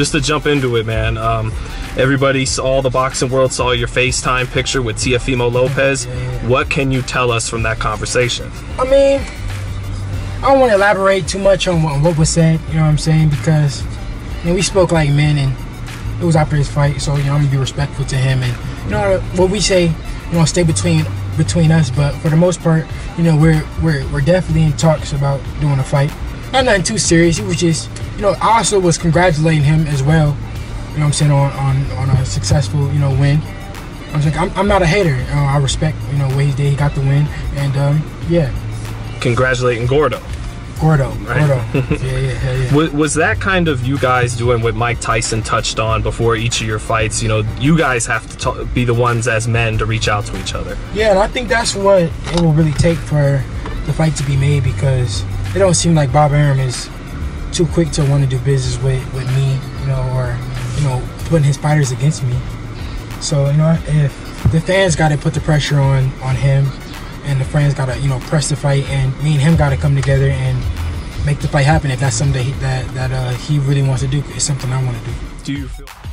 just to jump into it, man, everybody all the boxing world saw your FaceTime picture with Teofimo Lopez. What can you tell us from that conversation? I mean, I don't want to elaborate too much on what was said, you know what I'm saying, because we spoke like men and it was after his fight, so I'm gonna be respectful to him, and what we say, stay between us. But for the most part, we're definitely in talks about doing a fight. Not nothing too serious. It was just, I also was congratulating him as well, on a successful, win. I was like, I'm not a hater. I respect, what he did. He got the win, and yeah. Congratulating Gordo. Gordo, right? Gordo. Yeah. Was that kind of you guys doing what Mike Tyson touched on before each of your fights? You guys have to be the ones as men to reach out to each other. Yeah, and I think that's what it will really take for the fight to be made, because it don't seem like Bob Arum is too quick to want to do business with me, or, putting his fighters against me. So, if the fans got to put the pressure on him, and the friends gotta, press the fight, and me and him gotta come together and make the fight happen if that's something that he really wants to do. It's something I want to do. Do you feel?